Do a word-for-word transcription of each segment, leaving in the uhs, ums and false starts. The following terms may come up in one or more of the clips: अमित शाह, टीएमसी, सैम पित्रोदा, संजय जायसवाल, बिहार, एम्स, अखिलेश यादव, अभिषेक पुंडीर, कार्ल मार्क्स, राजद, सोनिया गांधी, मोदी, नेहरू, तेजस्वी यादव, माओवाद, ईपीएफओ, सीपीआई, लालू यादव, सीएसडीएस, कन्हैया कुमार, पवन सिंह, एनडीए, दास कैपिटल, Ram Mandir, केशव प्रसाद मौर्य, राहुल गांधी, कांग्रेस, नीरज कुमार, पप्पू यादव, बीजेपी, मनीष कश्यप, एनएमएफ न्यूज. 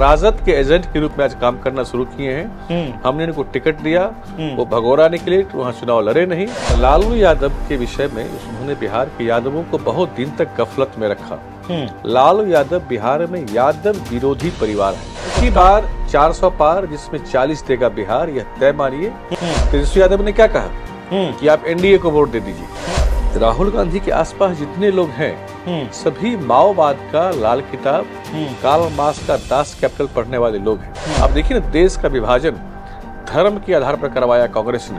राजद के एजेंट के रूप में आज काम करना शुरू किए हैं। हमने इनको टिकट दिया, वो भगोरा निकले, वहाँ चुनाव लड़े नहीं। लालू यादव के विषय में उन्होंने बिहार के यादवों को बहुत दिन तक गफलत में रखा। लालू यादव बिहार में यादव विरोधी परिवार है। इसी बार चार सौ पार जिसमें चालीस देगा बिहार, यह तय मानिए। तेजस्वी यादव ने क्या कहा कि आप एनडीए को वोट दे दीजिए। राहुल गांधी के आसपास जितने लोग हैं सभी माओवाद का लाल किताब, कार्ल मार्क्स का दास कैपिटल पढ़ने वाले लोग हैं। आप देखिए ना, देश का विभाजन धर्म के आधार पर करवाया कांग्रेस ने।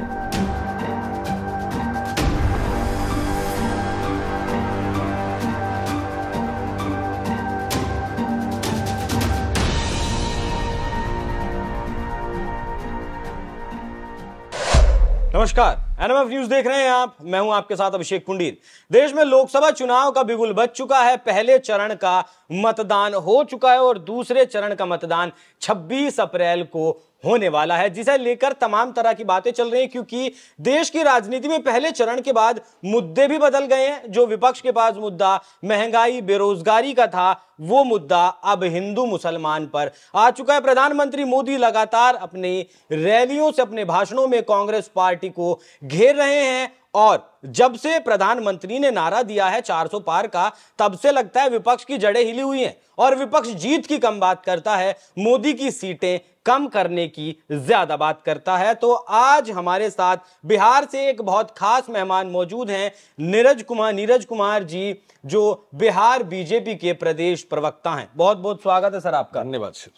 नमस्कार, एनएमएफ न्यूज देख रहे हैं आप। मैं हूं आपके साथ अभिषेक पुंडीर। देश में लोकसभा चुनाव का बिगुल बज चुका है। पहले चरण का मतदान हो चुका है और दूसरे चरण का मतदान छब्बीस अप्रैल को होने वाला है, जिसे लेकर तमाम तरह की बातें चल रही हैं, क्योंकि देश की राजनीति में पहले चरण के बाद मुद्दे भी बदल गए हैं। जो विपक्ष के पास मुद्दा महंगाई, बेरोजगारी का था, वो मुद्दा अब हिंदू मुसलमान पर आ चुका है। प्रधानमंत्री मोदी लगातार अपनी रैलियों से, अपने भाषणों में कांग्रेस पार्टी को घेर रहे हैं और जब से प्रधानमंत्री ने नारा दिया है चार सौ पार का, तब से लगता है विपक्ष की जड़ें हिली हुई हैं और विपक्ष जीत की कम बात करता है, मोदी की सीटें कम करने की ज्यादा बात करता है। तो आज हमारे साथ बिहार से एक बहुत खास मेहमान मौजूद हैं, नीरज कुमार नीरज कुमार जी, जो बिहार बीजेपी के प्रदेश प्रवक्ता हैं। बहुत बहुत स्वागत है सर आपका। धन्यवाद सर।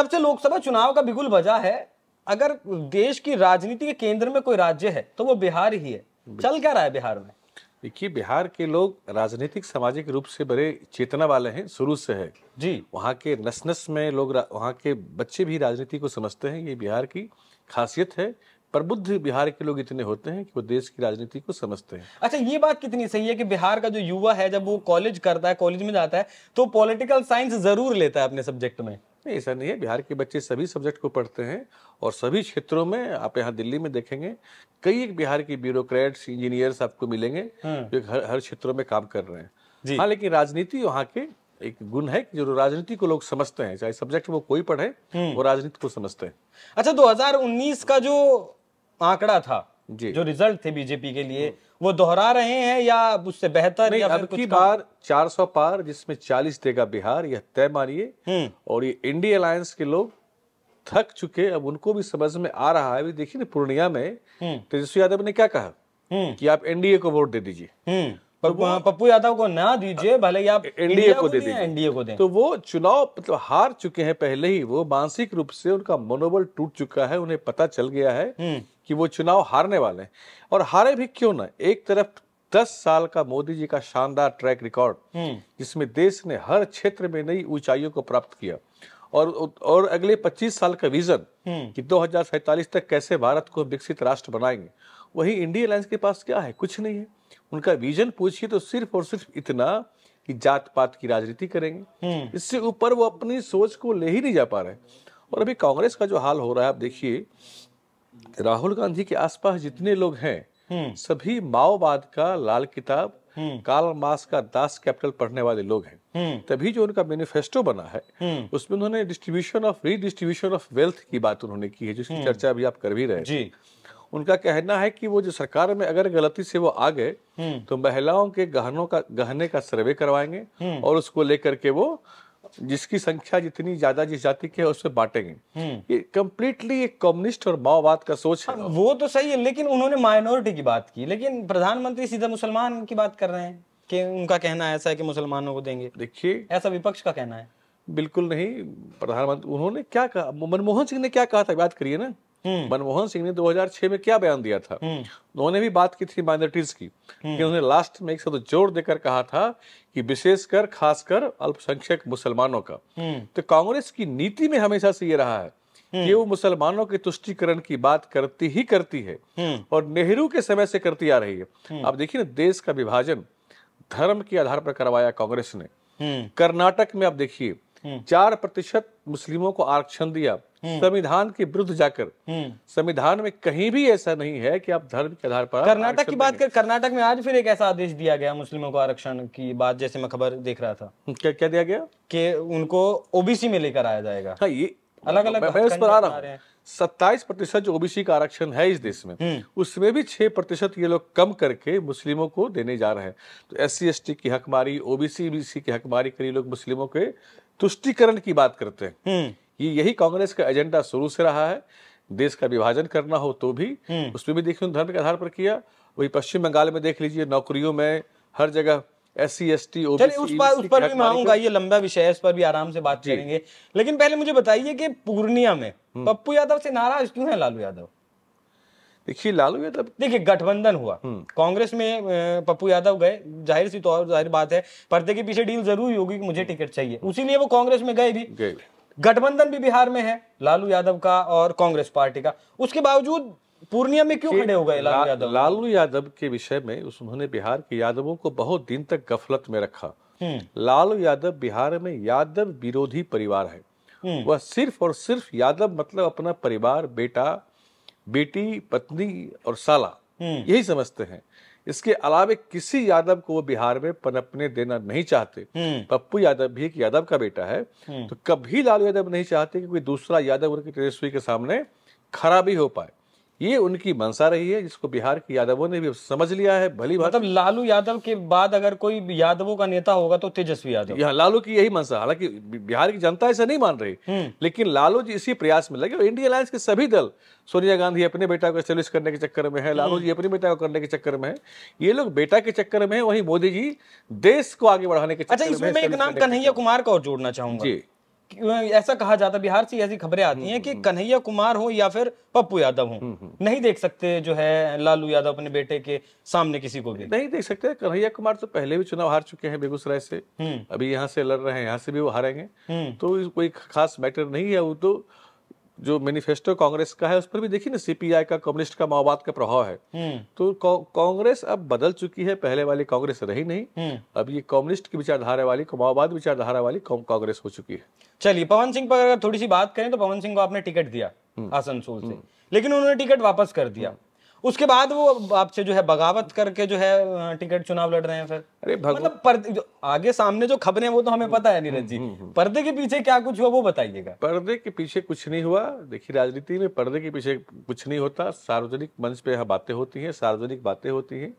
जब से लोकसभा चुनाव का बिगुल बजा है, अगर देश की राजनीति के केंद्र में कोई राज्य है तो वो बिहार ही है। चल क्या रहा है बिहार में? देखिए, बिहार के लोग राजनीतिक सामाजिक रूप से बड़े चेतना वाले हैं, शुरू से है जी। वहाँ के नस नस में लोग, वहाँ के बच्चे भी राजनीति को समझते हैं। ये बिहार की खासियत है। प्रबुद्ध बिहार के लोग इतने होते हैं कि वो देश की राजनीति को समझते हैं। अच्छा, ये बात कितनी सही है कि बिहार का जो युवा है, जब वो कॉलेज करता है, कॉलेज में जाता है, तो पॉलिटिकल साइंस जरूर लेता है अपने सब्जेक्ट में? नहीं, ऐसा नहीं है। बिहार के बच्चे सभी सब्जेक्ट को पढ़ते हैं और सभी क्षेत्रों में। आप यहाँ दिल्ली में देखेंगे कई एक बिहार के ब्यूरोक्रेट्स, इंजीनियर्स आपको मिलेंगे जो हर हर क्षेत्रों में काम कर रहे हैं। हाँ, लेकिन राजनीति वहाँ के एक गुण है कि जो राजनीति को लोग समझते हैं, चाहे सब्जेक्ट वो कोई पढ़े, वो राजनीति को समझते हैं। अच्छा, दो हज़ार उन्नीस का जो आंकड़ा था जी, जो रिजल्ट थे बीजेपी के लिए, वो दोहरा रहे हैं या उससे बेहतर? या अब की बार चार सौ पार जिसमें चालीस देगा बिहार, यह तय मानिए। और ये इंडिया अलायंस के लोग थक चुके, अब उनको भी समझ में आ रहा है। देखिए ना, पूर्णिया में तेजस्वी यादव ने क्या कहा कि आप एनडीए को वोट दे दीजिए, पप्पू यादव को ना दीजिए, भले ही आप एनडीए को दे दीजिए। एनडीए को दें तो वो चुनाव मतलब हार चुके हैं पहले ही। वो मानसिक रूप से उनका मनोबल टूट चुका है। उन्हें पता चल गया है कि वो चुनाव हारने वाले हैं। और हारे भी क्यों ना? एक तरफ दस साल का मोदी जी का शानदार ट्रैक रिकॉर्ड, जिसमें देश ने हर क्षेत्र में नई ऊंचाइयों को प्राप्त किया, और और अगले पच्चीस साल का विजन कि दो हजार सैतालीस तक कैसे भारत को विकसित राष्ट्र बनाएंगे। वही इंडिया अलायंस के पास क्या है? कुछ नहीं है। उनका विजन पूछिए तो सिर्फ और सिर्फ इतना कि जात पात की राजनीति करेंगे। इससे ऊपर वो अपनी सोच को ले ही नहीं जा पा रहे। और अभी कांग्रेस का जो हाल हो रहा है, आप देखिए, राहुल गांधी के आसपास जितने लोग हैं सभी माओवाद का लाल किताब, कार्ल मार्क्स का दास कैपिटल पढ़ने वाले लोग हैं। तभी जो उनका मैनिफेस्टो बना है उसमें उन्होंने distribution of redistribution of wealth की बात उन्होंने की है, जिसकी चर्चा अभी आप कर भी रहे हैं। उनका कहना है कि वो जो सरकार में अगर गलती से वो आ गए तो महिलाओं के गहनों का गहने का सर्वे करवाएंगे और उसको लेकर के वो जिसकी संख्या जितनी ज्यादा जिस जाति के है उसमें बांटेंगे। ये कंप्लीटली एक कम्युनिस्ट और माओवाद का सोच है। वो तो सही है, लेकिन उन्होंने माइनॉरिटी की बात की, लेकिन प्रधानमंत्री सीधा मुसलमान की बात कर रहे हैं कि उनका कहना ऐसा है कि मुसलमानों को देंगे। देखिए, ऐसा विपक्ष का कहना है? बिल्कुल नहीं। प्रधानमंत्री उन्होंने क्या कहा, मनमोहन सिंह ने क्या कहा था, बात करिए ना। मनमोहन सिंह ने दो हज़ार छह में क्या बयान दिया था? उन्होंने भी बात की थी माइनॉरिटीज की, लेकिन उन्होंने लास्ट में एक शब्द जोर देकर कहा था कि विशेषकर खासकर अल्पसंख्यक मुसलमानों का। तो कांग्रेस की नीति में हमेशा से ये रहा है कि वो मुसलमानों के तुष्टीकरण की बात करती ही करती है, और नेहरू के समय से करती आ रही है। आप देखिए ना, देश का विभाजन धर्म के आधार पर करवाया कांग्रेस ने। कर्नाटक में आप देखिए, चार प्रतिशत मुस्लिमों को आरक्षण दिया, संविधान के विरुद्ध जाकर। संविधान में कहीं भी ऐसा नहीं है कि आप धर्म के आधार पर। कर्नाटक की बात कर, कर्नाटक में आज फिर एक ऐसा आदेश दिया गया मुस्लिमों को आरक्षण की बात, जैसे मैं खबर देख रहा था। क्या क्या दिया गया कि उनको ओबीसी में लेकर आया जाएगा। हाँ, ये अलग अलग मैं उस पर आ रहा हूँ। सत्ताईस प्रतिशत जो ओबीसी का आरक्षण है इस देश में, उसमें भी छह प्रतिशत ये लोग कम करके मुस्लिमों को देने जा रहे हैं। तो एस सी एस टी की हकमारी, ओबीसी बीसी की हकमारी करी, लोग मुस्लिमों के तुष्टीकरण की बात करते हैं। ये यही कांग्रेस का एजेंडा शुरू से रहा है। देश का विभाजन करना हो तो भी उसमें भी देखिए धर्म के आधार पर किया। वही पश्चिम बंगाल में देख लीजिए, नौकरियों में हर जगह S C S T OBC. उस पर उस पर भी मैं आऊंगा, ये लंबा विषय है, इस पर भी आराम से बात करेंगे। लेकिन पहले मुझे बताइए कि पूर्णिया में पप्पू यादव से नाराज क्यों है लालू यादव? देखिए लालू यादव, देखिए गठबंधन हुआ, कांग्रेस में पप्पू यादव गए, जाहिर सी तौर जाहिर बात है पर्दे के पीछे डील जरूर होगी कि मुझे टिकट चाहिए, उसी लिए वो कांग्रेस में गए भी। गठबंधन भी बिहार में है लालू यादव का और कांग्रेस पार्टी का, उसके बावजूद पूर्णिया में क्यों खड़े हो गए लालू यादव? लालू यादव के विषय में उन्होंने बिहार के यादवों को बहुत दिन तक गफलत में रखा। लालू यादव बिहार में यादव विरोधी परिवार है। वह सिर्फ और सिर्फ यादव मतलब अपना परिवार, बेटा बेटी, पत्नी और साला, यही समझते हैं। इसके अलावा किसी यादव को वो बिहार में पनपने देना नहीं चाहते। पप्पू यादव भी एक यादव का बेटा है, तो कभी लालू यादव नहीं चाहते कि कोई दूसरा यादव उनके तेजस्वी के सामने खड़ा भी हो पाए। ये उनकी मंशा रही है, जिसको बिहार के यादवों ने भी समझ लिया है। भली बात, मतलब लालू यादव के बाद अगर कोई यादवों का नेता होगा तो तेजस्वी यादव। यहाँ लालू की यही मंशा, हालांकि बिहार की जनता ऐसा नहीं मान रही, लेकिन लालू जी इसी प्रयास में लगे। इंडिया अलायंस के सभी दल, सोनिया गांधी अपने बेटा को स्टैब्लिश करने के चक्कर में है, लालू जी अपने बेटा को करने के चक्कर में है, ये लोग बेटा के चक्कर में है, वहीं मोदी जी देश को आगे बढ़ाने के चक्कर में। अच्छा, इसमें मैं एक नाम कन्हैया कुमार का और जोड़ना चाहूंगा जी। ऐसा कहा जाता है, बिहार से ऐसी खबरें आती हैं कि कन्हैया कुमार हो या फिर पप्पू यादव हो, नहीं देख सकते जो है लालू यादव अपने बेटे के सामने किसी को भी नहीं देख सकते। कन्हैया कुमार तो पहले भी चुनाव हार चुके हैं बेगूसराय से, अभी यहाँ से लड़ रहे हैं, यहाँ से भी वो हारेंगे, तो कोई खास मैटर नहीं है। वो तो जो मैनिफेस्टो कांग्रेस का है उस पर भी देखिए ना, सीपीआई का, कम्युनिस्ट का, माओवाद का प्रभाव है। तो कांग्रेस अब बदल चुकी है, पहले वाली कांग्रेस रही नहीं, अब ये कम्युनिस्ट की विचारधारा वाली, माओवाद विचारधारा वाली कांग्रेस हो चुकी है। चलिए पवन सिंह पर अगर थोड़ी सी बात करें तो पवन सिंह को आपने टिकट दिया आसनसोल से, लेकिन उन्होंने टिकट वापस कर दिया। उसके बाद वो आपसे जो है बगावत करके जो है टिकट चुनाव लड़ रहे हैं। फिर अरे मतलब पर्दे, जो आगे सामने जो खबरें वो तो हमें पता है नीरज जी, पर्दे के पीछे क्या कुछ हुआ वो बताइएगा। पर्दे के पीछे कुछ नहीं हुआ। देखिए राजनीति में पर्दे के पीछे कुछ नहीं होता। सार्वजनिक मंच पे यहाँ बातें होती है, सार्वजनिक बातें होती है।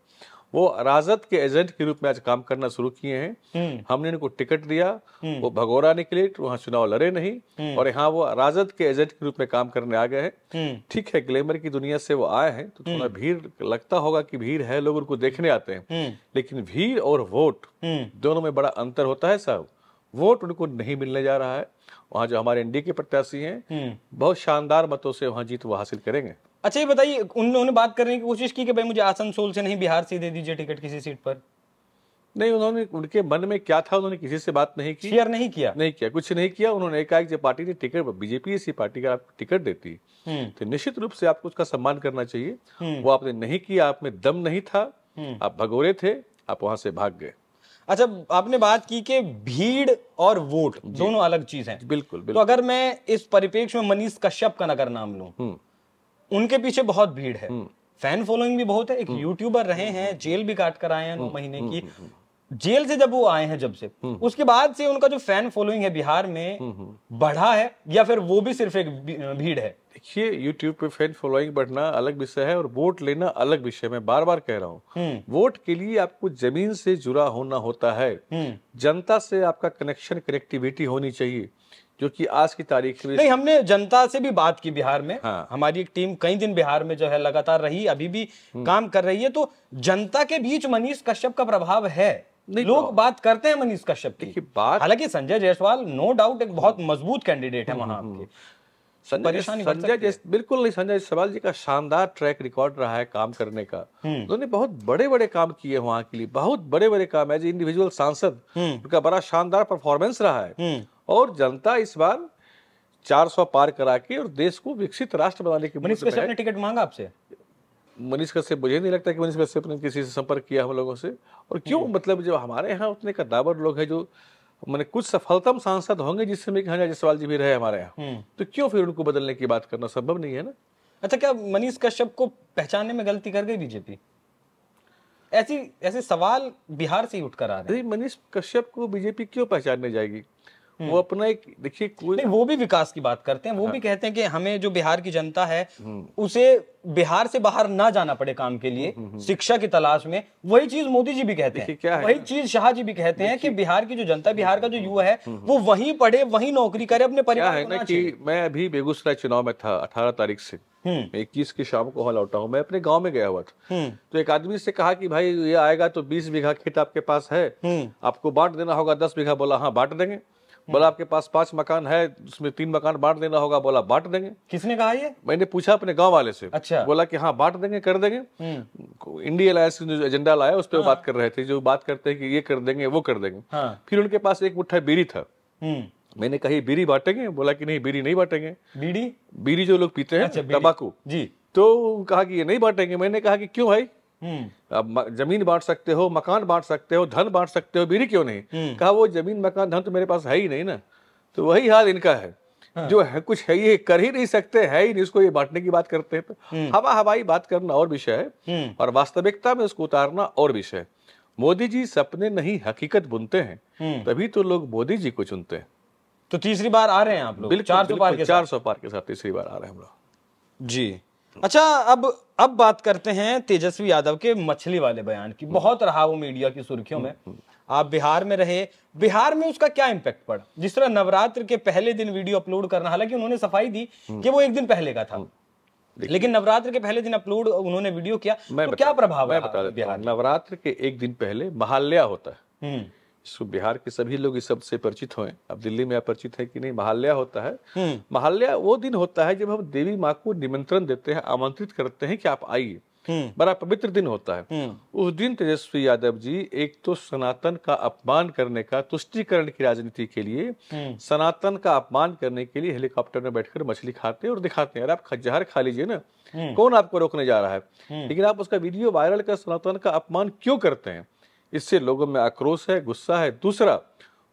वो राजद के एजेंट के रूप में आज काम करना शुरू किए हैं। हमने इनको टिकट दिया, वो भगोड़ा निकले, वहाँ चुनाव लड़े नहीं, और यहाँ वो राजद के एजेंट के रूप में काम करने आ गए हैं। ठीक है, ग्लैमर की दुनिया से वो आए हैं तो थोड़ा भीड़ लगता होगा कि भीड़ है, लोग उनको देखने आते हैं, लेकिन भीड़ और वोट दोनों में बड़ा अंतर होता है साहब। वोट उनको नहीं मिलने जा रहा है। वहाँ जो हमारे एनडीए के प्रत्याशी हैं बहुत शानदार मतों से वहाँ जीत वो हासिल करेंगे। अच्छा ये बताइए, उन्होंने बात करने की कोशिश की कि भाई मुझे आसनसोल से नहीं बिहार से दे दीजिए टिकट किसी सीट पर? नहीं, उन्होंने उनके मन में क्या था उन्होंने किसी से बात नहीं की, शेयर नहीं किया, नहीं किया, कुछ नहीं किया। उन्होंने कहा कि जब पार्टी ने टिकट, बीजेपी इसी पार्टी का आपको टिकट देती है तो निश्चित रूप से आपको उसका सम्मान करना चाहिए। वो आपने नहीं किया, आप में दम नहीं था, आप भगोरे थे, आप वहां से भाग गए। अच्छा आपने बात की कि भीड़ और वोट दोनों अलग चीज है। बिल्कुल। तो अगर मैं इस परिप्रेक्ष्य में मनीष कश्यप का अगर नाम लूं, उनके पीछे बहुत भीड़ है, फैन फॉलोइंग भी बहुत है, एक यूट्यूबर रहे हैं, जेल भी काट कर आए हैं नौ महीने की। जेल से जब वो आए हैं, जब से उसके बाद से उनका जो फैन फॉलोइंग है बिहार में बढ़ा है या फिर वो भी सिर्फ एक भीड़ है? देखिए यूट्यूब पे फैन फॉलोइंग बढ़ना अलग विषय है और वोट लेना अलग विषय। मैं बार बार कह रहा हूँ, वोट के लिए आपको जमीन से जुड़ा होना होता है, जनता से आपका कनेक्शन, कनेक्टिविटी होनी चाहिए, जो कि आज की तारीख में नहीं। हमने जनता से भी बात की बिहार में। हाँ। हमारी एक टीम कई दिन बिहार में जो है लगातार रही, अभी भी काम कर रही है। तो जनता के बीच मनीष कश्यप का प्रभाव है, लोग बात करते हैं मनीष कश्यप की बात। हालांकि संजय जायसवाल नो डाउट एक बहुत मजबूत कैंडिडेट है वहां के। संजय बिल्कुल नहीं, संजय जायसवाल जी का शानदार ट्रैक रिकॉर्ड रहा है काम करने का। उन्होंने बहुत बड़े बड़े काम किए वहां के लिए, बहुत बड़े बड़े काम एज इंडिविजुअल सांसद, उनका बड़ा शानदार परफॉर्मेंस रहा है। और जनता इस बार चार सौ पार करा के और देश को विकसित राष्ट्र बनाने की। मनीष कश्यप ने टिकट मांगा आपसे? मनीष कश्यप, मुझे नहीं लगता कि मनीष कश्यप ने किसी से संपर्क किया हम लोगों से। और क्यों, मतलब जो हमारे यहाँ उतने कद्दावर लोग हैं जो मैंने कुछ सफलतम सांसद होंगे जिसमें कन्हैया जायसवाल जी भी रहे हमारे यहाँ, तो क्यों फिर उनको बदलने की बात करना संभव नहीं है ना। अच्छा, क्या मनीष कश्यप को पहचानने में गलती कर गई बीजेपी? ऐसी ऐसे सवाल बिहार से ही उठकर आ रहे हैं। मनीष कश्यप को बीजेपी क्यों पहचानने जाएगी? वो अपना एक देखिए कोई नहीं, वो भी विकास की बात करते हैं, वो हाँ। भी कहते हैं कि हमें जो बिहार की जनता है उसे बिहार से बाहर ना जाना पड़े काम के लिए, शिक्षा की तलाश में। वही चीज मोदी जी भी कहते हैं, क्या है वही चीज शाह जी भी कहते हैं कि बिहार की जो जनता, बिहार का जो युवा है वो वहीं पढ़े, वहीं नौकरी करे, अपने परिवार को ना कि। मैं अभी बेगूसराय चुनाव में था, अठारह तारीख से इक्कीस की शाम को हॉल लौटा हूँ, मैं अपने गांव में गया हुआ था, तो एक आदमी से कहा कि भाई ये आएगा तो बीस बीघा खेत आपके पास है, आपको बांट देना होगा दस बीघा, बोला हाँ बांट देंगे, बोला आपके पास पांच मकान है उसमें तीन मकान बांट देना होगा, बोला बांट देंगे। किसने कहा ये? मैंने पूछा अपने गांव वाले से। अच्छा। बोला कि हाँ बांट देंगे, कर देंगे। इंडिया अलायंस जो एजेंडा लाया उस पर हाँ। बात कर रहे थे, जो बात करते हैं कि ये कर देंगे वो कर देंगे हाँ। फिर उनके पास एक मुट्ठा बीड़ी था, मैंने कही बीड़ी बांटेंगे, बोला की नहीं बीड़ी नहीं बांटेंगे, बीड़ी बीड़ी जो लोग पीते हैं तंबाकू जी, तो कहा कि ये नहीं बांटेंगे। मैंने कहा कि क्यों भाई, अब जमीन बांट सकते हो, मकान बांट सकते हो, धन बांट सकते हो, बीड़ी क्यों नहीं? कहा वो जमीन मकान धन तो मेरे पास है ही नहीं ना। तो वही हाल इनका है हाँ। जो है कुछ है ये कर ही नहीं सकते, है ही नहीं, उसको ये बांटने की बात करते हैं। तो हवा हवाई बात करना और विषय है और वास्तविकता में उसको उतारना और विषय है। मोदी जी सपने नहीं हकीकत बुनते हैं, तभी तो लोग मोदी जी को चुनते हैं। तो तीसरी बार आ रहे हैं आप लोग, चार सौ पार चार सौ पार के साथ तीसरी बार आ रहे हैं हम लोग जी। अच्छा, अब अब बात करते हैं तेजस्वी यादव के मछली वाले बयान की। बहुत रहा वो मीडिया की सुर्खियों में। आप बिहार में रहे, बिहार में उसका क्या इम्पैक्ट पड़ा? जिस तरह नवरात्र के पहले दिन वीडियो अपलोड करना, हालांकि उन्होंने सफाई दी कि वो एक दिन पहले का था, लेकिन नवरात्र के पहले दिन अपलोड उन्होंने वीडियो किया, तो क्या प्रभाव है बिहार? नवरात्र के एक दिन पहले महाल्या होता है, इसको बिहार के सभी लोग इस सबसे परिचित हुए। अब दिल्ली में आप परिचित है कि नहीं? महाल्या होता है। महाल्या वो दिन होता है जब हम देवी माँ को निमंत्रण देते हैं, आमंत्रित करते हैं कि आप आइए, बड़ा पवित्र दिन होता है। उस दिन तेजस्वी यादव जी एक तो सनातन का अपमान करने का, तुष्टिकरण की राजनीति के लिए, सनातन का अपमान करने के लिए हेलीकॉप्टर में बैठकर मछली खाते हैं और दिखाते हैं, यार आप जहर खा लीजिए ना, कौन आपको रोकने जा रहा है। लेकिन आप उसका वीडियो वायरल कर सनातन का अपमान क्यों करते हैं? इससे लोगों में आक्रोश है, गुस्सा है। दूसरा,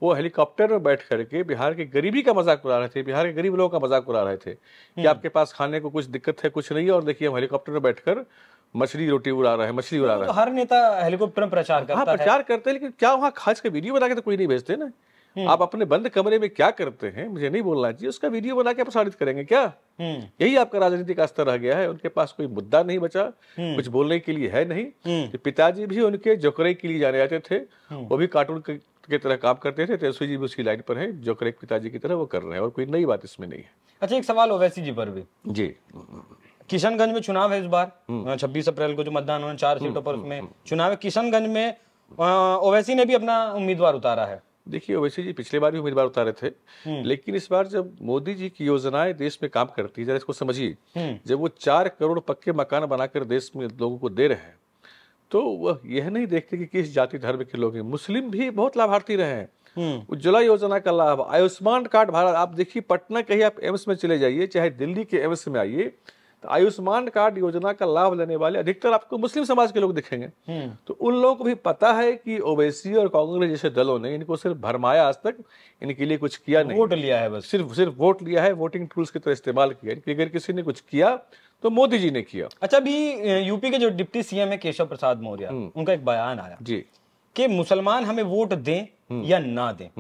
वो हेलीकॉप्टर में बैठ करके बिहार के गरीबी का मजाक उड़ा रहे थे, बिहार के गरीब लोगों का मजाक उड़ा रहे थे कि आपके पास खाने को कुछ दिक्कत है, कुछ नहीं है, और देखिए हम हेलीकॉप्टर में बैठकर मछली रोटी उड़ा रहे हैं, मछली उड़ा रहे हैं। तो हर नेता हेलीकॉप्टर में प्रचार करता है, हाँ प्रचार करते हैं, लेकिन क्या वहाँ खास के वीडियो बना के तो कोई नहीं भेजते ना। आप अपने बंद कमरे में क्या करते हैं, मुझे नहीं बोलना चाहिए, उसका वीडियो बना के प्रसारित करेंगे क्या? यही आपका राजनीति का स्तर रह गया है। उनके पास कोई मुद्दा नहीं बचा, कुछ बोलने के लिए है नहीं। पिताजी भी उनके जोकरे के लिए जाने जाते थे, वो भी कार्टून की तरह काम करते थे, तेजस्वी जी भी उसी लाइन पर है, जोकरे पिताजी की तरह वो कर रहे हैं, और कोई नई बात इसमें नहीं है। अच्छा, एक सवाल ओवैसी जी पर भी जी। किशनगंज में चुनाव है इस बार, छब्बीस अप्रैल को जो मतदान होना, चार सीटों पर उसमें चुनाव है। किशनगंज में ओवैसी ने भी अपना उम्मीदवार उतारा है। देखिए ओवैसी जी पिछले बार भी उम्मीदवार उतारे थे, लेकिन इस बार जब मोदी जी की योजनाएं देश में काम करती है, जरा इसको समझिए, जब वो चार करोड़ पक्के मकान बनाकर देश में लोगों को दे रहे हैं, तो वह यह नहीं देखते कि किस जाति धर्म के लोग हैं। मुस्लिम भी बहुत लाभार्थी रहे हैं, उज्ज्वला योजना का लाभ, आयुष्मान कार्ड भारत। आप देखिए पटना के ही आप एम्स में चले जाइए, चाहे दिल्ली के एम्स में आइए, तो आयुष्मान कार्ड योजना का लाभ लेने वाले अधिकतर आपको मुस्लिम समाज के लोग दिखेंगे। तो उन लोगों को भी पता है कि ओवैसी और कांग्रेस जैसे दलों ने इनको सिर्फ भरमाया, आज तक इनके लिए कुछ किया नहीं, वोट लिया है बस, सिर्फ सिर्फ वोट लिया है, वोटिंग टूल्स की तरह इस्तेमाल किया। इनके अगर किसी ने कुछ किया तो मोदी जी ने किया। अच्छा, अभी यूपी के जो डिप्टी सीएम है केशव प्रसाद मौर्य, उनका एक बयान आया जी कि मुसलमान हमें वोट दें या ना दें,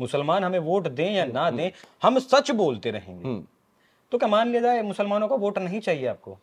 मुसलमान हमें वोट दें या ना दें, हम सच बोलते रहेंगे। तो क्या मान लिया जाए मुसलमानों का वोट नहीं चाहिए आपको?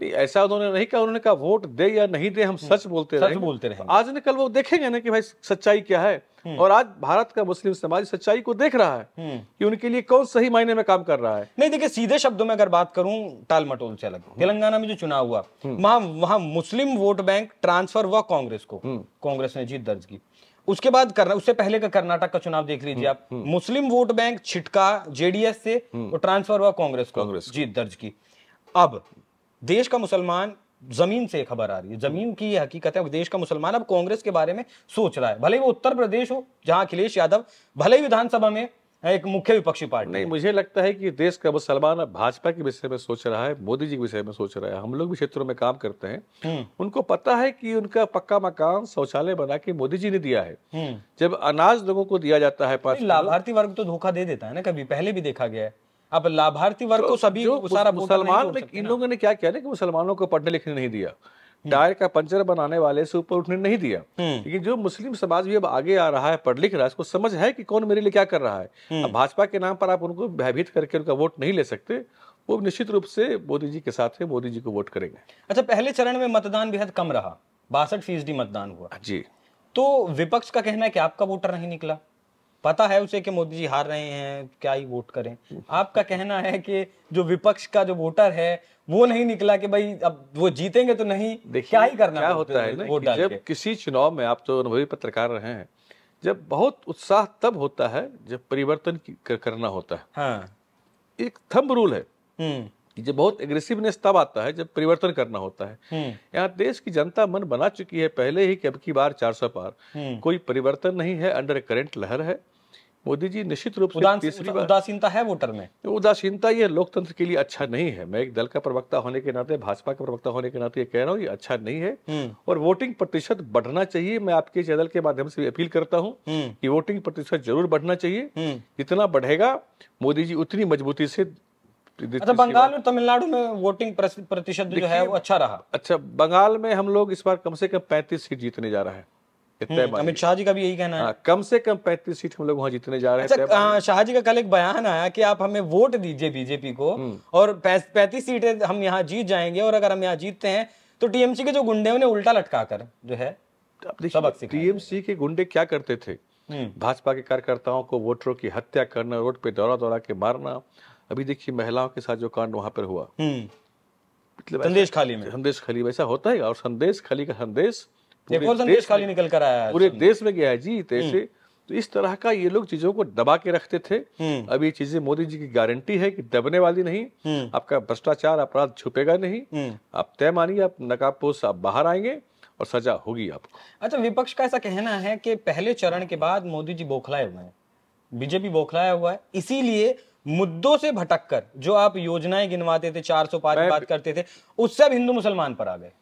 नहीं, ऐसा उन्होंने नहीं कहा। उन्होंने कहा वोट दे या नहीं दे, हम सच बोलते रहेंगे, सच बोलते रहेंगे। आज न कल वो देखेंगे ना कि भाई सच्चाई क्या है, और आज भारत का मुस्लिम समाज सच्चाई को देख रहा है कि उनके लिए कौन सही मायने में काम कर रहा है। नहीं देखिए, सीधे शब्दों में अगर बात करूं, टाल मटोल से अलग तेलंगाना में जो चुनाव हुआ, वहां मुस्लिम वोट बैंक ट्रांसफर हुआ कांग्रेस को, कांग्रेस ने जीत दर्ज की। उसके बाद करना, उससे पहले का कर्नाटक का चुनाव देख लीजिए आप, मुस्लिम वोट बैंक छिटका जेडीएस से और ट्रांसफर हुआ कांग्रेस को, कांग्रेस जीत दर्ज की। अब देश का मुसलमान, जमीन से खबर आ रही है, जमीन की ये हकीकत है, देश का मुसलमान अब कांग्रेस के बारे में सोच रहा है। भले ही वो उत्तर प्रदेश हो जहां अखिलेश यादव, भले ही विधानसभा में एक मुख्य विपक्षी पार्टी नहीं। मुझे लगता है कि देश का मुसलमान भाजपा के विषय में सोच रहा है, मोदी जी के विषय में सोच रहा है। हम लोग भी क्षेत्रों में काम करते हैं, उनको पता है कि उनका पक्का मकान शौचालय बना के मोदी जी ने दिया है। जब अनाज लोगों को दिया जाता है, लाभार्थी वर्ग तो धोखा दे देता है ना, कभी पहले भी देखा गया है। अब लाभार्थी वर्ग को तो सभी सारा मुसलमान इन लोगों ने क्या किया ना कि मुसलमानों को पढ़ने लिखने नहीं दिया, टायर का पंचर बनाने वाले से ऊपर उठने नहीं दिया। लेकिन जो मुस्लिम समाज भी अब आगे आ रहा है, पढ़ लिख रहा है, इसको समझ है कि कौन मेरे लिए क्या कर रहा है। अब भाजपा के नाम पर आप उनको भयभीत करके उनका वोट नहीं ले सकते, वो निश्चित रूप से मोदी जी के साथ है, मोदी जी को वोट करेंगे। अच्छा, पहले चरण में मतदान बेहद कम रहा, बासठ फीसदी मतदान हुआ जी, तो विपक्ष का कहना है कि आपका वोटर नहीं निकला, पता है उसे कि मोदी जी हार रहे हैं, क्या ही वोट करें। आपका कहना है कि जो विपक्ष का जो वोटर है वो नहीं निकला कि भाई अब वो जीतेंगे तो नहीं, क्या ही करना क्या होता है ना। जब किसी चुनाव में, आप तो अनुभवी पत्रकार रहे हैं, जब बहुत उत्साह तब होता है जब परिवर्तन कर, करना होता है। हाँ। एक थंब रूल है कि जब बहुत एग्रेसिवनेस तब आता है जब परिवर्तन करना होता है। यहाँ देश की जनता मन बना चुकी है पहले ही, कब की बार चार सौ पार, कोई परिवर्तन नहीं है, अंडर करंट लहर है। मोदी जी निश्चित रूप से तीसरी बार उदासीनता है वोटर में, उदासीनता यह लोकतंत्र के लिए अच्छा नहीं है। मैं एक दल का प्रवक्ता होने के नाते, भाजपा का प्रवक्ता होने के नाते ये कह रहा हूँ, ये अच्छा नहीं है और वोटिंग प्रतिशत बढ़ना चाहिए। मैं आपके चैनल के माध्यम से अपील करता हूँ कि वोटिंग प्रतिशत जरूर बढ़ना चाहिए, जितना बढ़ेगा मोदी जी उतनी मजबूती से। अच्छा, बंगाल और तमिलनाडु में वोटिंग प्रतिशत जो है वो अच्छा रहा। अच्छा, बंगाल में हम लोग इस बार कम से कम पैंतीस सीट जीतने जा रहा है, अमित शाह जी का भी यही कहना है। आ, कम से कम पैंतीस सीट हम लोग वहाँ जीतने जा रहे हैं। अच्छा, शाह जी का कल एक बयान आया कि आप हमें वोट दीजिए बीजेपी को और पैंतीस सीटें हम यहाँ जीत जाएंगे, और अगर हम यहाँ जीतते हैं तो टीएमसी के जो गुंडे उन्हें उल्टा लटका कर जो है सबक सिखाया। टीएमसी के गुंडे क्या करते थे, भाजपा के कार्यकर्ताओं को, वोटरों की हत्या करना, रोड पे दौड़ा दौड़ा के मारना। अभी देखिए महिलाओं के साथ जो कांड वहाँ पर हुआ, संदेश खाली में, संदेश खाली वैसा होता है। और संदेश खाली का संदेश देश खाली निकल कर आया, पूरे देश में गया है जी। ऐसे तो इस तरह का ये लोग चीजों को दबा के रखते थे। अब ये चीजें मोदी जी की गारंटी है कि दबने वाली नहीं, आपका भ्रष्टाचार अपराध छुपेगा नहीं, आप तय मानिए, आप नकाबपोश, आप बाहर आएंगे और सजा होगी आपको। अच्छा, विपक्ष का ऐसा कहना है कि पहले चरण के बाद मोदी जी बौखलाए हुए हैं, बीजेपी बौखलाया हुआ है, इसीलिए मुद्दों से भटक कर जो आप योजनाएं गिनवाते थे, चार सौ पांच बात करते थे, उससे अब हिंदू मुसलमान पर आ गए।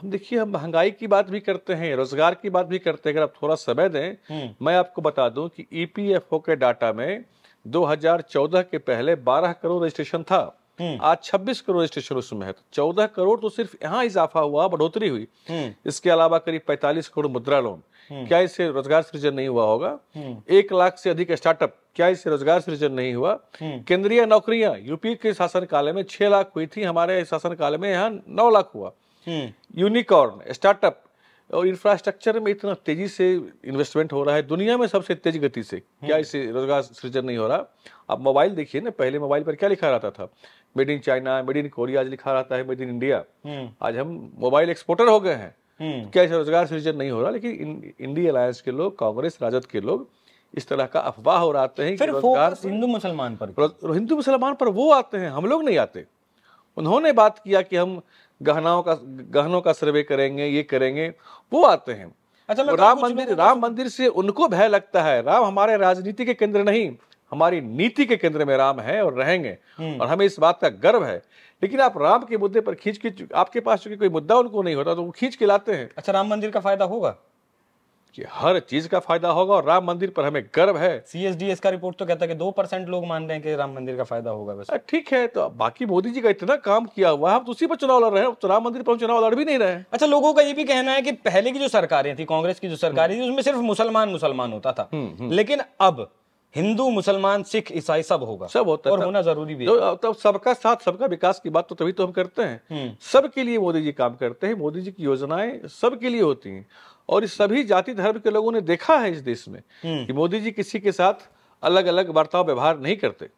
हम देखिए, हम महंगाई की बात भी करते हैं, रोजगार की बात भी करते हैं। अगर आप थोड़ा समय दें, मैं आपको बता दूं कि ईपीएफओ के डाटा में दो हज़ार चौदह के पहले बारह करोड़ रजिस्ट्रेशन था, आज छब्बीस करोड़ रजिस्ट्रेशन उसमें है। तो चौदह करोड़ तो सिर्फ यहाँ इजाफा हुआ, बढ़ोतरी हुई। इसके अलावा करीब पैंतालीस करोड़ मुद्रा लोन, क्या इससे रोजगार सृजन नहीं हुआ होगा? एक लाख से अधिक स्टार्टअप, क्या इससे रोजगार सृजन नहीं हुआ? केंद्रीय नौकरियां यूपी के शासनकाल में छह लाख हुई थी, हमारे शासनकाल में यहाँ नौ लाख हुआ। यूनिकॉर्न स्टार्टअप और इंफ्रास्ट्रक्चर में इतना तेजी से इन्वेस्टमेंट हो रहा है, दुनिया में सबसे तेज गति से, क्या इससे रोजगार सृजन नहीं हो रहा? आप मोबाइल देखिए ना, पहले मोबाइल पर क्या लिखा रहता था, made in China, made in Korea, आज लिखा रहता है मेड इन इंडिया। आज हम मोबाइल एक्सपोर्टर हो गए हैं, क्या इससे रोजगार सृजन नहीं हो रहा? लेकिन इंडी अलायंस के लोग, कांग्रेस राजद के लोग इस तरह का अफवाह हो रहा है। हिंदू मुसलमान पर, हिंदू मुसलमान पर वो आते हैं, हम लोग नहीं आते। उन्होंने बात किया कि हम गहनाओं का गहनों का सर्वे करेंगे, ये करेंगे, वो आते हैं। अच्छा, मैं राम मंदिर राम मंदिर से उनको भय लगता है। राम हमारे राजनीति के केंद्र नहीं, हमारी नीति के केंद्र में राम है और रहेंगे, और हमें इस बात का गर्व है। लेकिन आप राम के मुद्दे पर खींच के, आपके पास चूंकि कोई मुद्दा उनको नहीं होता तो वो खींच के लाते हैं। अच्छा, राम मंदिर का फायदा होगा कि हर चीज का फायदा होगा और राम मंदिर पर हमें गर्व है। सीएसडीएस का रिपोर्ट तो कहता है कि दो परसेंट लोग मान रहे हैं कि राम मंदिर का फायदा होगा। बस ठीक है, तो बाकी मोदी जी का इतना काम किया हुआ है, हम तो उसी पर चुनाव लड़ रहे हैं, तो राम मंदिर पर चुनाव लड़ भी नहीं रहे हैं। अच्छा, लोगों का ये भी कहना है कि पहले की जो सरकारें थी, कांग्रेस की जो सरकारें थी, उसमें सिर्फ मुसलमान मुसलमान होता था, लेकिन अब हिंदू मुसलमान सिख ईसाई सब होगा, सब होता और होना जरूरी भी है। तो सबका साथ सबका विकास की बात तो तभी तो हम करते हैं, सबके लिए मोदी जी काम करते हैं, मोदी जी की योजनाएं सबके लिए होती हैं। और इस सभी जाति धर्म के लोगों ने देखा है इस देश में कि मोदी जी किसी के साथ अलग अलग बर्ताव व्यवहार नहीं करते,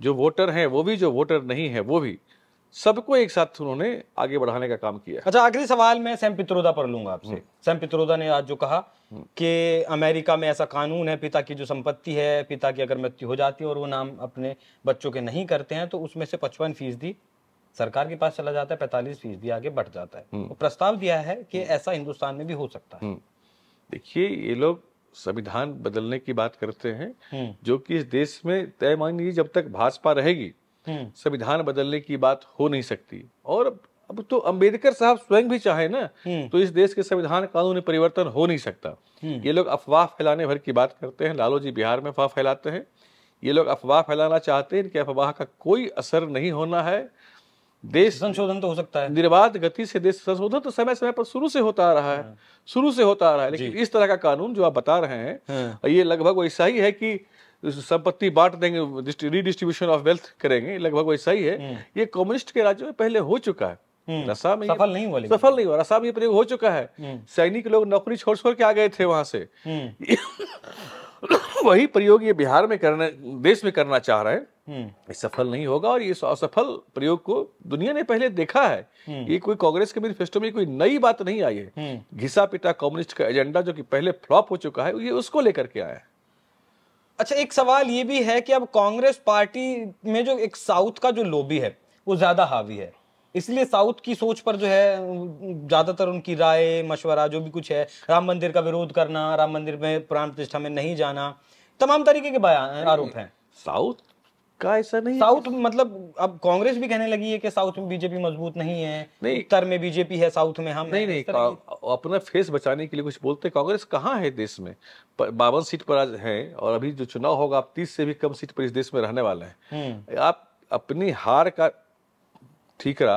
जो वोटर हैं वो भी, जो वोटर नहीं है वो भी, सबको एक साथ उन्होंने आगे बढ़ाने का काम किया। अच्छा, आखिरी सवाल मैं सैम पित्रोदा पर लूंगा आपसे। सैम पित्रोदा ने आज जो कहा कि अमेरिका में ऐसा कानून है, पिता की जो संपत्ति है, पिता की अगर मृत्यु हो जाती है और वो नाम अपने बच्चों के नहीं करते हैं तो उसमें से पचपन फीसदी सरकार के पास चला जाता है, पैंतालीस फीसदी आगे बढ़ जाता है। वो प्रस्ताव दिया है कि ऐसा हिंदुस्तान में भी हो सकता है। देखिए, ये लोग संविधान बदलने की बात करते हैं, जो कि इस देश में तय मानिए जब तक भाजपा रहेगी संविधान बदलने की बात हो नहीं सकती। और अब तो अंबेडकर साहब स्वयं भी चाहे ना तो इस देश के संविधान कानून में परिवर्तन हो नहीं सकता। ये लोग अफवाह फैलाने भर की बात करते हैं, लालू जी बिहार में अफवाह फैलाते हैं, ये लोग अफवाह फैलाना चाहते हैं कि अफवाह का कोई असर नहीं होना है। देश संशोधन तो हो सकता है, निर्बाध गति से देश संशोधन तो समय समय पर शुरू से होता आ रहा है, शुरू से होता आ रहा है, लेकिन इस तरह का कानून जो आप बता रहे हैं ये लगभग वैसा ही है कि संपत्ति बांट देंगे, रीडिस्ट्रीब्यूशन ऑफ वेल्थ करेंगे, लगभग वैसा ही है। ये कम्युनिस्ट के राज्यों में पहले हो चुका है, रसा में सफल नहीं हुआ, सफल नहीं हुआ, रसा में ये प्रयोग हो चुका है। सैनिक लोग नौकरी छोड़ छोड़ के आ गए थे वहां से, वही प्रयोग ये बिहार में करने, देश में करना चाह रहे हैं, सफल नहीं होगा। और ये असफल प्रयोग को दुनिया ने पहले देखा है, ये कोई कांग्रेस के मैनिफेस्टो में कोई नई बात नहीं आई है। घिसा पिटा कम्युनिस्ट का एजेंडा जो कि पहले फ्लॉप हो चुका है, ये उसको लेकर के आया है। अच्छा, एक सवाल ये भी है कि अब कांग्रेस पार्टी में जो एक साउथ का जो लॉबी है वो ज्यादा हावी है, इसलिए साउथ की सोच पर जो है ज्यादातर उनकी राय मशवरा जो भी कुछ है, राम मंदिर का विरोध करना, राम मंदिर में प्राण प्रतिष्ठा में नहीं जाना, तमाम तरीके के बयान आरोप हैं। साउथ का ऐसा नहीं, साउथ मतलब अब कांग्रेस भी कहने लगी है कि साउथ में बीजेपी मजबूत नहीं है, नहीं उत्तर में बीजेपी है, साउथ में हम नहीं। नहीं अपना फेस बचाने के लिए कुछ बोलते। कांग्रेस कहाँ है देश में? बावन सीट पर आज है और अभी जो चुनाव होगा आप तीस से भी कम सीट पर इस देश में रहने वाले हैं। आप अपनी हार का ठीकरा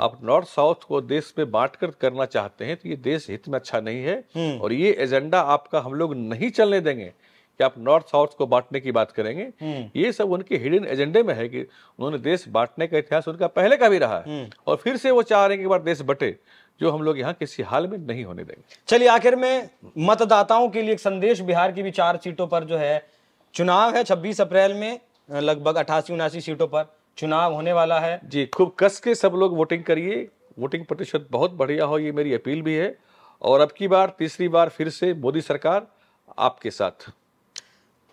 आप नॉर्थ साउथ को देश में बांटकर करना चाहते हैं तो ये देश हित में अच्छा नहीं है, और ये एजेंडा आपका हम लोग नहीं चलने देंगे कि आप नॉर्थ साउथ को बांटने की बात करेंगे। ये सब उनके हिडन एजेंडे में है कि उन्होंने देश बांटने का इतिहास उनका पहले का भी रहा है और फिर से वो चाह रहे हैं कि बार देश बटे, जो हम लोग यहाँ किसी हाल में नहीं होने देंगे। चलिए, आखिर में मतदाताओं के लिए एक संदेश। बिहार की भी चार सीटों पर जो है चुनाव है, छब्बीस अप्रैल में लगभग अठासी उनासी सीटों पर चुनाव होने वाला है। जी, खूब कस के सब लोग वोटिंग करिए, वोटिंग प्रतिशत बहुत बढ़िया हो, ये मेरी अपील भी है। और अब की बार तीसरी बार फिर से मोदी सरकार आपके साथ।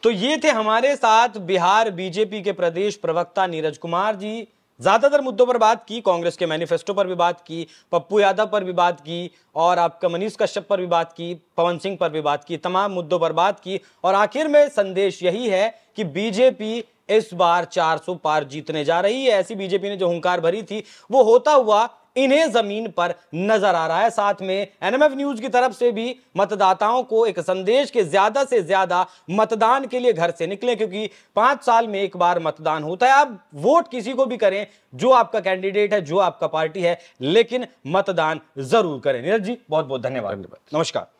तो ये थे हमारे साथ बिहार बीजेपी के प्रदेश प्रवक्ता नीरज कुमार जी। ज्यादातर मुद्दों पर बात की, कांग्रेस के मैनिफेस्टो पर भी बात की, पप्पू यादव पर भी बात की और आपका मनीष कश्यप पर भी बात की, पवन सिंह पर भी बात की, तमाम मुद्दों पर बात की। और आखिर में संदेश यही है कि बीजेपी इस बार चार सौ पार जीतने जा रही है। ऐसी बीजेपी ने जो हुंकार भरी थी वो होता हुआ इन्हें जमीन पर नजर आ रहा है। साथ में एनएमएफ न्यूज की तरफ से भी मतदाताओं को एक संदेश के ज्यादा से ज्यादा मतदान के लिए घर से निकलें, क्योंकि पांच साल में एक बार मतदान होता है। आप वोट किसी को भी करें, जो आपका कैंडिडेट है, जो आपका पार्टी है, लेकिन मतदान जरूर करें। नीरज जी, बहुत बहुत धन्यवाद। नमस्कार।